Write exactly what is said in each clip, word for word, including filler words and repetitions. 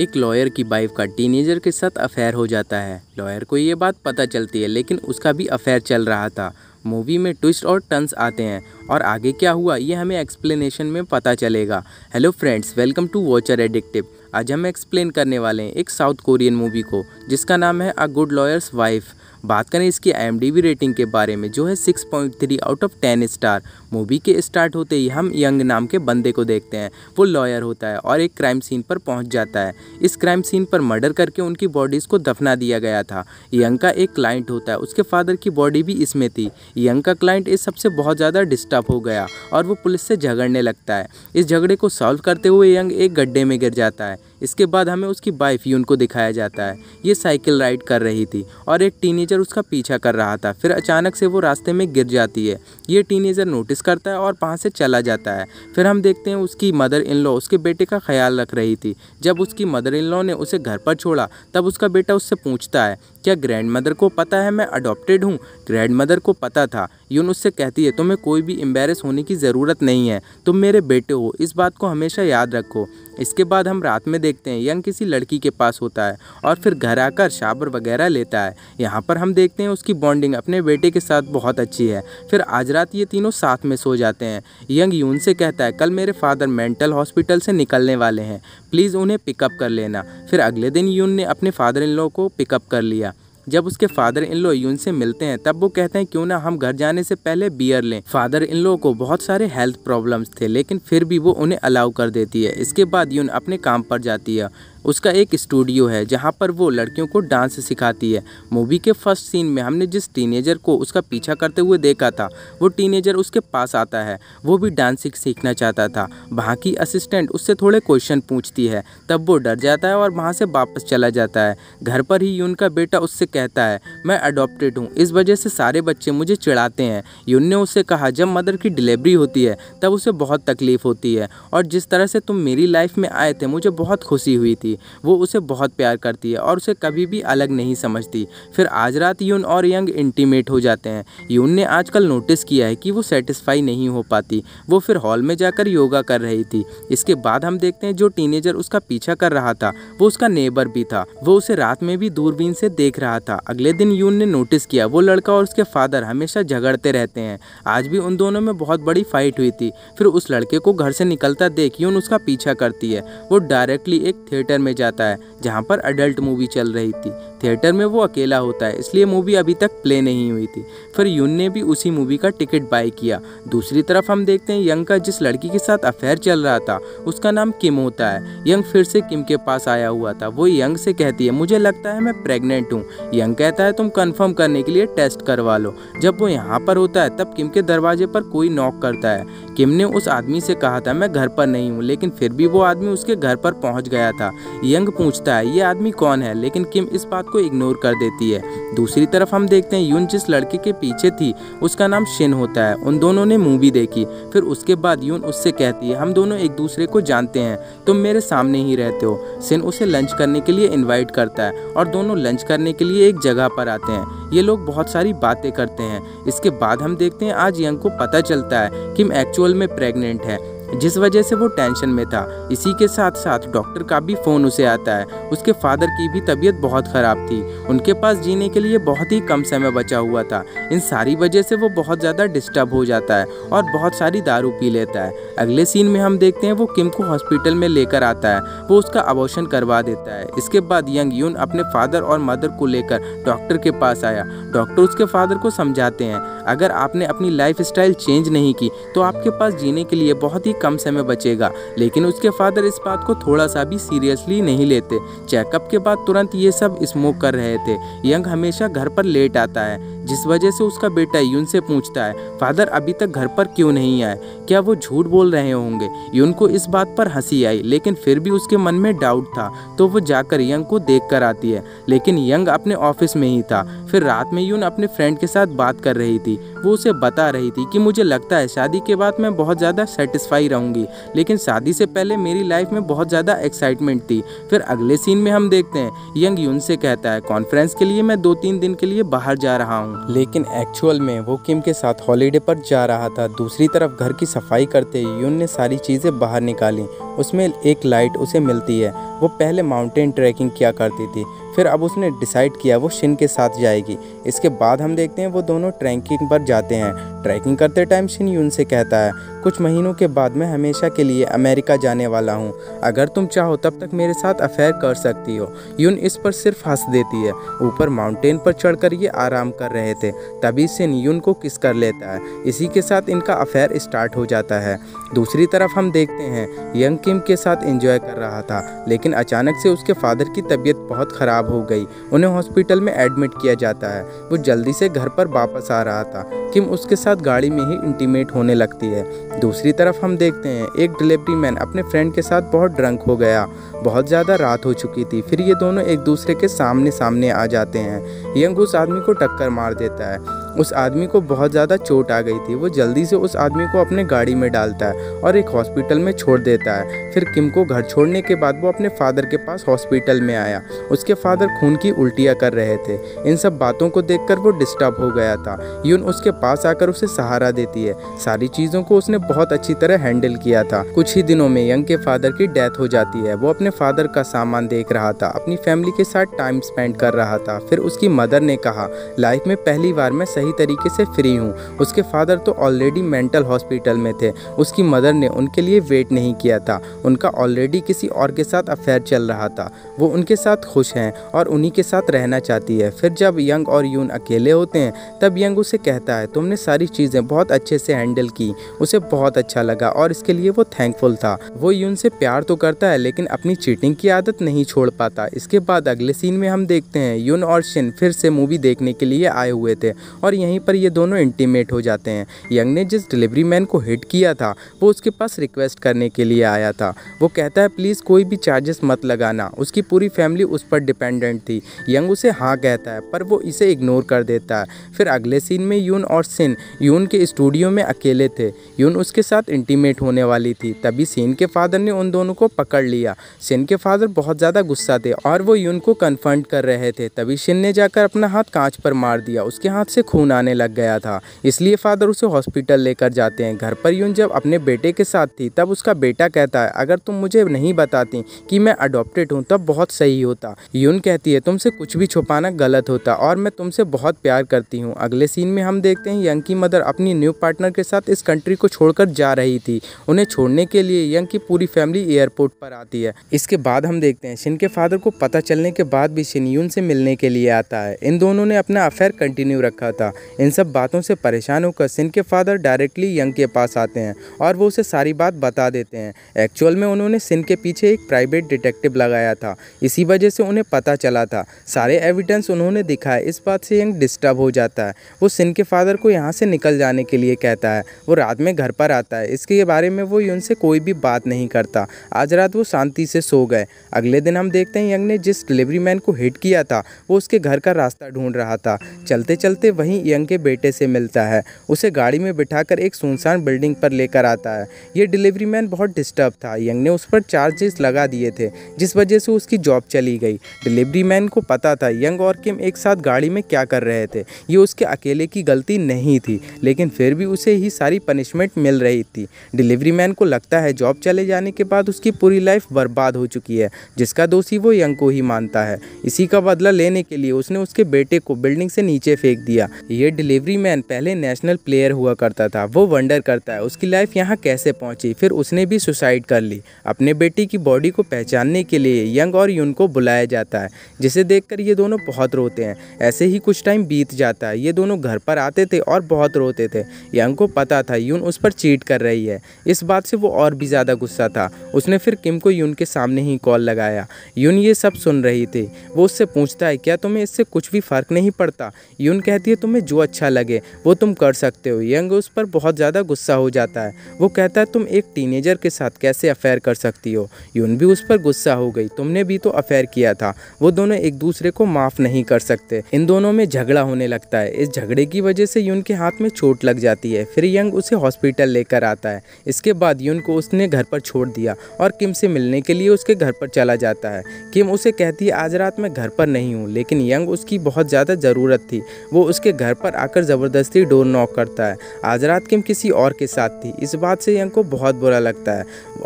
एक लॉयर की वाइफ का टीनेजर के साथ अफेयर हो जाता है। लॉयर को ये बात पता चलती है, लेकिन उसका भी अफेयर चल रहा था। मूवी में ट्विस्ट और टर्न्स आते हैं और आगे क्या हुआ ये हमें एक्सप्लेनेशन में पता चलेगा। Hello friends, welcome to watcher addictive. आज हम एक्सप्लेन करने वाले हैं एक साउथ कोरियन मूवी को जिसका नाम है अ गुड लॉयर्स वाइफ। बात करें इसकी I M D B rating के बारे में जो है six point three out of ten star. Movie के स्टार्ट होते ही हम यंग नाम के बंदे को देखते हैं। वो लॉयर होता है और एक क्राइम सीन पर पहुंच जाता है। इस क्राइम सीन पर मर्डर करके उनकी बॉडीज़ को दफना दिया गया था। यंग का एक क्लाइंट होता है, उसके फादर की बॉडी भी इसमें थी। यंग का क्लाइंट इस सबसे बहुत ज़्यादा डिस्टर्ब हो गया और वो पुलिस से झगड़ने लगता है। इस झगड़े को सॉल्व करते हुए यंग एक गड्ढे में गिर जाता है। इसके बाद हमें उसकी वाइफ यून को दिखाया जाता है। ये साइकिल राइड कर रही थी और एक टीनेजर उसका पीछा कर रहा था। फिर अचानक से वो रास्ते में गिर जाती है। ये टीनेजर नोटिस करता है और वहाँ से चला जाता है। फिर हम देखते हैं उसकी मदर इन लॉ उसके बेटे का ख्याल रख रही थी। जब उसकी मदर इन लॉ ने उसे घर पर छोड़ा तब उसका बेटा उससे पूछता है, क्या ग्रैंड मदर को पता है मैं अडॉप्टेड हूँ? ग्रैंड मदर को पता था। यून उससे कहती है, तुम्हें कोई भी एम्बेरस होने की ज़रूरत नहीं है, तुम मेरे बेटे हो, इस बात को हमेशा याद रखो। इसके बाद हम रात में देखते हैं यंग किसी लड़की के पास होता है और फिर घर आकर शावर वगैरह लेता है। यहाँ पर हम देखते हैं उसकी बॉन्डिंग अपने बेटे के साथ बहुत अच्छी है। फिर आज रात ये तीनों साथ में सो जाते हैं। यंग यून से कहता है, कल मेरे फादर मेंटल हॉस्पिटल से निकलने वाले हैं, प्लीज़ उन्हें पिकअप कर लेना। फिर अगले दिन यून ने अपने फादर इन लॉ को पिकअप कर लिया। जब उसके फादर इन लॉ यून से मिलते हैं तब वो कहते हैं, क्यों ना हम घर जाने से पहले बियर लें। फादर इन लॉ को बहुत सारे हेल्थ प्रॉब्लम्स थे, लेकिन फिर भी वो उन्हें अलाउ कर देती है। इसके बाद यून अपने काम पर जाती है। उसका एक स्टूडियो है जहाँ पर वो लड़कियों को डांस सिखाती है। मूवी के फर्स्ट सीन में हमने जिस टीनेजर को उसका पीछा करते हुए देखा था, वो टीनेजर उसके पास आता है। वो भी डांसिंग सीखना चाहता था। वहाँ की असिस्टेंट उससे थोड़े क्वेश्चन पूछती है, तब वो डर जाता है और वहाँ से वापस चला जाता है। घर पर ही यून का बेटा उससे कहता है, मैं अडॉप्टेड हूँ, इस वजह से सारे बच्चे मुझे चिढ़ाते हैं। यून ने उससे कहा, जब मदर की डिलीवरी होती है तब उसे बहुत तकलीफ़ होती है, और जिस तरह से तुम मेरी लाइफ में आए थे मुझे बहुत खुशी हुई थी। वो उसे बहुत प्यार करती है और उसे कभी भी अलग नहीं समझती। फिर आज रात यून और यंग इंटीमेट हो जाते हैं। यून ने आजकल नोटिस किया है कि वो सेटिस्फाई नहीं हो पाती। वो फिर हॉल में जाकर योगा कर रही थी। इसके बाद हम देखते हैं जो टीनेजर उसका पीछा कर रहा था वो उसका नेबर भी था। वो उसे रात में भी दूरबीन से देख रहा था। अगले दिन यून ने नोटिस किया वो लड़का और उसके फादर हमेशा झगड़ते रहते हैं। आज भी उन दोनों में बहुत बड़ी फाइट हुई थी। फिर उस लड़के को घर से निकलता देख यून उसका पीछा करती है। वो डायरेक्टली एक थिएटर में जाता है जहाँ पर अडल्ट मूवी चल रही थी। थिएटर में वो अकेला होता है, इसलिए मूवी अभी तक प्ले नहीं हुई थी। फिर यून ने भी उसी मूवी का टिकट बाय किया। दूसरी तरफ हम देखते हैं यंग का जिस लड़की के साथ अफेयर चल रहा था उसका नाम किम होता है। यंग फिर से किम के पास आया हुआ था। वो यंग से कहती है, मुझे लगता है मैं प्रेग्नेंट हूँ। यंग कहता है, तुम कन्फर्म करने के लिए टेस्ट करवा लो। जब वो यहाँ पर होता है तब किम के दरवाजे पर कोई नॉक करता है। किम ने उस आदमी से कहा था, मैं घर पर नहीं हूँ, लेकिन फिर भी वो आदमी उसके घर पर पहुँच गया था। यंग पूछता है, ये आदमी कौन है, लेकिन किम इस बात को इग्नोर कर देती है। दूसरी तरफ हम देखते हैं यून जिस लड़के के पीछे थी उसका नाम शिन होता है। उन दोनों ने मूवी देखी। फिर उसके बाद यून उससे कहती है, हम दोनों एक दूसरे को जानते हैं, तुम मेरे सामने ही रहते हो। शिन उसे लंच करने के लिए इन्वाइट करता है और दोनों लंच करने के लिए एक जगह पर आते हैं। ये लोग बहुत सारी बातें करते हैं। इसके बाद हम देखते हैं आज यंग को पता चलता है किम एक्चुअल में प्रेग्नेंट है, जिस वजह से वो टेंशन में था। इसी के साथ साथ डॉक्टर का भी फ़ोन उसे आता है। उसके फादर की भी तबीयत बहुत ख़राब थी। उनके पास जीने के लिए बहुत ही कम समय बचा हुआ था। इन सारी वजह से वो बहुत ज़्यादा डिस्टर्ब हो जाता है और बहुत सारी दारू पी लेता है। अगले सीन में हम देखते हैं वो किम को हॉस्पिटल में लेकर आता है। वो उसका अबॉर्शन करवा देता है। इसके बाद यंग यून अपने फादर और मदर को लेकर डॉक्टर के पास आया। डॉक्टर उसके फादर को समझाते हैं, अगर आपने अपनी लाइफ स्टाइल चेंज नहीं की तो आपके पास जीने के लिए बहुत ही कम समय बचेगा। लेकिन उसके फादर इस बात को थोड़ा सा भी सीरियसली नहीं लेते। चेकअप के बाद तुरंत ये सब स्मोक कर रहे थे। यंग हमेशा घर पर लेट आता है, जिस वजह से उसका बेटा यून से पूछता है, फादर अभी तक घर पर क्यों नहीं आए, क्या वो झूठ बोल रहे होंगे? यून को इस बात पर हंसी आई, लेकिन फिर भी उसके मन में डाउट था, तो वो जाकर यंग को देख कर आती है। लेकिन यंग अपने ऑफिस में ही था। फिर रात में यून अपने फ्रेंड के साथ बात कर रही थी। वो उसे बता रही थी कि मुझे लगता है शादी के बाद मैं बहुत ज़्यादा सेटिस्फाई रहूंगी, लेकिन शादी से पहले मेरी लाइफ में बहुत ज़्यादा एक्साइटमेंट थी। फिर अगले सीन में हम देखते हैं यंग यून से कहता है, कॉन्फ्रेंस के लिए मैं दो तीन दिन के लिए बाहर जा रहा हूँ। लेकिन एक्चुअल में वो किम के साथ हॉलीडे पर जा रहा था। दूसरी तरफ घर की सफाई करते ही यून ने सारी चीज़ें बाहर निकाली। उसमें एक लाइट उसे मिलती है। वो पहले माउंटेन ट्रैकिंग किया करती थी, फिर अब उसने डिसाइड किया वो शिन के साथ जाएगी। इसके बाद हम देखते हैं वो दोनों ट्रैकिंग पर जाते हैं। ट्रैकिंग करते टाइम शिन यून से कहता है, कुछ महीनों के बाद मैं हमेशा के लिए अमेरिका जाने वाला हूँ, अगर तुम चाहो तब तक मेरे साथ अफेयर कर सकती हो। यून इस पर सिर्फ हंस देती है। ऊपर माउंटेन पर चढ़कर ये आराम कर रहे थे, तभी शिन यून को किस कर लेता है। इसी के साथ इनका अफेयर स्टार्ट हो जाता है। दूसरी तरफ हम देखते हैं यंग किम के साथ एंजॉय कर रहा था, लेकिन अचानक से उसके फादर की तबीयत बहुत ख़राब हो गई। उन्हें हॉस्पिटल में एडमिट किया जाता है। वो जल्दी से घर पर वापस आ रहा था। किम उसके साथ गाड़ी में ही इंटीमेट होने लगती है। दूसरी तरफ हम देखते हैं एक डिलीवरी मैन अपने फ्रेंड के साथ बहुत ड्रंक हो गया। बहुत ज़्यादा रात हो चुकी थी। फिर ये दोनों एक दूसरे के सामने सामने आ जाते हैं। यंग उस आदमी को टक्कर मार देता है। उस आदमी को बहुत ज़्यादा चोट आ गई थी। वो जल्दी से उस आदमी को अपने गाड़ी में डालता है और एक हॉस्पिटल में छोड़ देता है। फिर किम को घर छोड़ने के बाद वो अपने फादर के पास हॉस्पिटल में आया। उसके फादर खून की उल्टियाँ कर रहे थे। इन सब बातों को देखकर वो डिस्टर्ब हो गया था। यून उसके पास आकर उसे सहारा देती है। सारी चीज़ों को उसने बहुत अच्छी तरह हैंडल किया था। कुछ ही दिनों में यंग के फादर की डेथ हो जाती है। वो अपने फादर का सामान देख रहा था, अपनी फैमिली के साथ टाइम स्पेंड कर रहा था। फिर उसकी मदर ने कहा, लाइफ में पहली बार मैं सही तरीके से फ्री हूँ। उसके फादर तो ऑलरेडी मेंटल हॉस्पिटल में थे। उसकी मदर ने उनके लिए वेट नहीं किया था। उनका ऑलरेडी किसी और के साथ अफेयर चल रहा था। वो उनके साथ खुश हैं और उन्हीं के साथ रहना चाहती है। फिर जब यंग और यून अकेले होते हैं, तब यंग उसे कहता है, तुमने सारी चीज़ें बहुत अच्छे से हैंडल की। उसे बहुत अच्छा लगा और इसके लिए वो थैंकफुल था। वो यून से प्यार तो करता है, लेकिन अपनी चीटिंग की आदत नहीं छोड़ पाता। इसके बाद अगले सीन में हम देखते हैं यून और शिन फिर से मूवी देखने के लिए आए हुए थे और यहीं पर ये दोनों इंटीमेट हो जाते हैं। यंग ने जिस डिलीवरी मैन को हिट किया था, वो उसके पास रिक्वेस्ट करने के लिए आया था। वो कहता है, प्लीज़ कोई भी चार्जेस मत लगाना। उसकी पूरी फैमिली उस पर डिपेंडेंट थी। यंग उसे हाँ कहता है, पर वो इसे इग्नोर कर देता है। फिर अगले सीन में यून और शिन यून के स्टूडियो में अकेले थे। यून उसके साथ इंटीमेट होने वाली थी, तभी शिन के फादर ने उन दोनों को पकड़ लिया। शिन के फादर बहुत ज़्यादा गुस्सा थे और वो यून को कन्फ्रंट कर रहे थे। तभी शिन ने जाकर अपना हाथ कांच पर मार दिया। उसके हाथ से खून आने लग गया था, इसलिए फादर उसे हॉस्पिटल लेकर जाते हैं। घर पर यून जब अपने बेटे के साथ थी, तब उसका बेटा कहता है, अगर तुम मुझे नहीं बताती कि मैं अडॉप्टेड हूँ तब बहुत सही होता। यून कहती है, तुमसे कुछ भी छुपाना गलत होता और मैं तुमसे बहुत प्यार करती हूँ। अगले सीन में हम देखते हैं यंग की मदर अपनी न्यू पार्टनर के साथ इस कंट्री को छोड़कर जा रही थी। उन्हें छोड़ने के लिए यंग की पूरी फैमिली एयरपोर्ट पर आती है। इसके बाद हम देखते हैं शिन के फादर को पता चलने के बाद भी शिन यून से मिलने के लिए आता है। इन दोनों ने अपना अफेयर कंटिन्यू रखा था। इन सब बातों से परेशान होकर शिन के फादर डायरेक्टली यंग के पास आते हैं और वो उसे सारी बात बता देते हैं। एक्चुअल में उन्होंने शिन के पीछे एक प्राइवेट डिटेक्टिव लगाया था, इसी वजह से उन्हें पता चला था। सारे एविडेंस उन्होंने दिखाए। इस बात से यंग डिस्टर्ब हो जाता है। वो शिन के फादर को यहाँ से निकल जाने के लिए कहता है। वो रात में घर पर आता है। इसके बारे में वो यून से कोई भी बात नहीं करता। आज रात वो शांति से सो गए। अगले दिन हम देखते हैं यंग ने जिस डिलीवरी मैन को हिट किया था, वो उसके घर का रास्ता ढूंढ रहा था। चलते चलते वहीं यंग के बेटे से मिलता है। उसे गाड़ी में बिठाकर एक सुनसान बिल्डिंग पर लेकर आता है। ये डिलीवरी मैन बहुत डिस्टर्ब था। यंग ने उस पर चार्जेस लगा दिए थे, जिस वजह से उसकी जॉब चली गई। डिलीवरी मैन को पता था यंग और किम एक साथ गाड़ी में क्या कर रहे थे। ये उसके अकेले की गलती नहीं थी, लेकिन फिर भी उसे ही सारी पनिशमेंट मिल रही थी। डिलीवरी मैन को लगता है जॉब चले जाने के बाद उसकी पूरी लाइफ बर्बाद हो चुकी है, जिसका दोषी वो यंग को ही मानता है। इसी का बदला लेने के लिए उसने उसके बेटे को बिल्डिंग से नीचे फेंक दिया। ये डिलीवरी मैन पहले नेशनल प्लेयर हुआ करता था। वो वंडर करता है उसकी लाइफ यहाँ कैसे पहुँची। फिर उसने भी सुसाइड कर ली। अपने बेटे की बॉडी को पहचानने के लिए यंग और यून को बुलाया जाता है, जिसे देखकर ये दोनों बहुत रोते हैं। ऐसे ही कुछ टाइम बीत जाता है। ये दोनों घर पर आते थे और बहुत रोते थे। यंग को पता था यून उस पर चीट कर रही है। इस बात से वो और भी ज़्यादा गुस्सा था। उसने फिर किम को यून के सामने ही कॉल लगाया। यून ये सब सुन रही थी। वो उससे पूछता है, क्या तुम्हें इससे कुछ भी फ़र्क नहीं पड़ता। यून कहती है, तुम्हें जो अच्छा लगे वो तुम कर सकते हो। यंग उस पर बहुत ज़्यादा गुस्सा हो जाता है। वो कहता है, तुम एक टीनेजर के साथ कैसे अफेयर कर सकती हो। यून भी उस पर गुस्सा हो गई। तुमने भी तो अफेयर किया था। वो दोनों एक दूसरे को माफ़ नहीं कर सकते। इन दोनों में झगड़ा होने लगता है। इस झगड़े की वजह से यून के हाथ में चोट लग जाती है। फिर यंग उसे हॉस्पिटल लेकर आता है। इसके बाद यून को उसने घर पर छोड़ दिया और किम से मिलने के लिए उसके घर पर चला जाता है। किम उसे कहती है, आज रात मैं घर पर नहीं हूँ, लेकिन यंग उसकी बहुत ज़्यादा ज़रूरत थी। वो उसके घर घर पर आकर ज़बरदस्ती डोर नॉक करता है। आज रात किम किसी और के साथ थी, इस बात से यंग को बहुत बुरा लगता है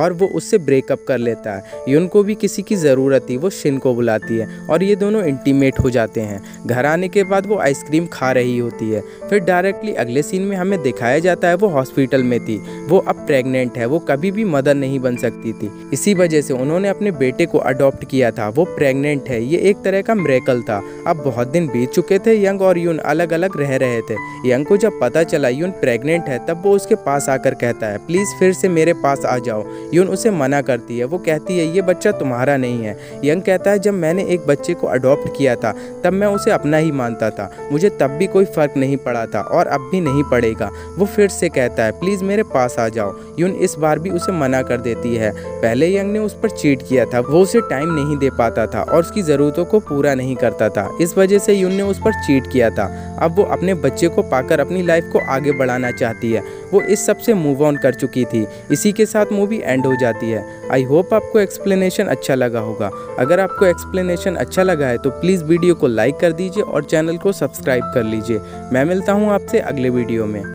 और वो उससे ब्रेकअप कर लेता है। यून को भी किसी की ज़रूरत थी, वो शिन को बुलाती है और ये दोनों इंटीमेट हो जाते हैं। घर आने के बाद वो आइसक्रीम खा रही होती है। फिर डायरेक्टली अगले सीन में हमें दिखाया जाता है वो हॉस्पिटल में थी, वो अब प्रेग्नेंट है, वो कभी भी मदर नहीं बन सकती थी, इसी वजह से उन्होंने अपने बेटे को अडॉप्ट किया था। वो प्रेग्नेंट है, ये एक तरह का मिरेकल था। अब बहुत दिन बीत चुके थे, यंग और यून अलग अलग रह रहे थे। यंग को जब पता चला यून प्रेग्नेंट है तब वो उसके पास आकर कहता है प्लीज़ फिर से मेरे पास आ जाओ। यून उसे मना करती है, वो कहती है ये बच्चा तुम्हारा नहीं है। यंग कहता है जब मैंने एक बच्चे को अडॉप्ट किया था तब मैं उसे अपना ही मानता था, मुझे तब भी कोई फ़र्क नहीं पड़ा था और अब भी नहीं पड़ेगा। वो फिर से कहता है प्लीज़ मेरे पास आ जाओ। यून इस बार भी उसे मना कर देती है। पहले यंग ने उस पर चीट किया था, वो उसे टाइम नहीं दे पाता था और उसकी ज़रूरतों को पूरा नहीं करता था, इस वजह से यून ने उस पर चीट किया था। अब वो अपने बच्चे को पाकर अपनी लाइफ को आगे बढ़ाना चाहती है, वो इस सब से मूव ऑन कर चुकी थी। इसी के साथ मूवी एंड हो जाती है। आई होप आपको एक्सप्लेनेशन अच्छा लगा होगा। अगर आपको एक्सप्लेनेशन अच्छा लगा है तो प्लीज़ वीडियो को लाइक कर दीजिए और चैनल को सब्सक्राइब कर लीजिए। मैं मिलता हूँ आपसे अगले वीडियो में।